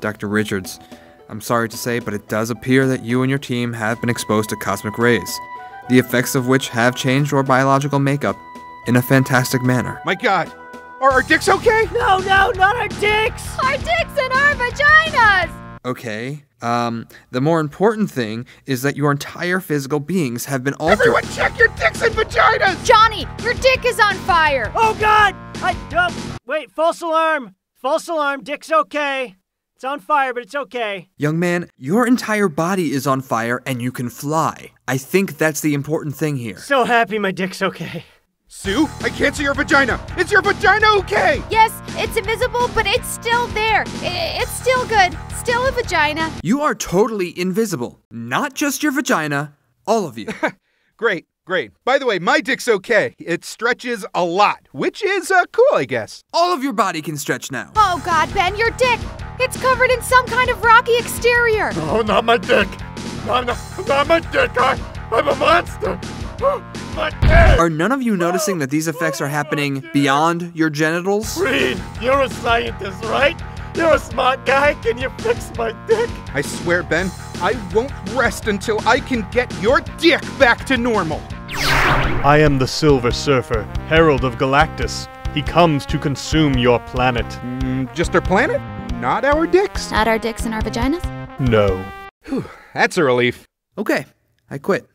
Dr. Richards, I'm sorry to say, but it does appear that you and your team have been exposed to cosmic rays, the effects of which have changed your biological makeup in a fantastic manner. My God! Are our dicks okay? No, no, not our dicks! Our dicks and our vaginas! Okay, the more important thing is that your entire physical beings have been altered. Everyone check your dicks and vaginas! Johnny, your dick is on fire! Oh God! Wait, false alarm! False alarm, dick's okay. It's on fire, but it's okay. Young man, your entire body is on fire and you can fly. I think that's the important thing here. So happy my dick's okay. Sue, I can't see your vagina! Is your vagina okay? Yes, it's invisible, but it's still there. It's still good. Still a vagina. You are totally invisible. Not just your vagina, all of you. Great, great. By the way, my dick's okay. It stretches a lot, which is cool, I guess. All of your body can stretch now. Oh God, Ben, your dick! It's covered in some kind of rocky exterior. Oh, not my dick. Not my dick. I'm a monster. Are none of you noticing that these effects are happening beyond your genitals? Reed, you're a scientist, right? You're a smart guy. Can you fix my dick? I swear, Ben, I won't rest until I can get your dick back to normal. I am the Silver Surfer, Herald of Galactus. He comes to consume your planet. Just our planet? Not our dicks? Not our dicks and our vaginas? No. Whew, that's a relief. Okay, I quit.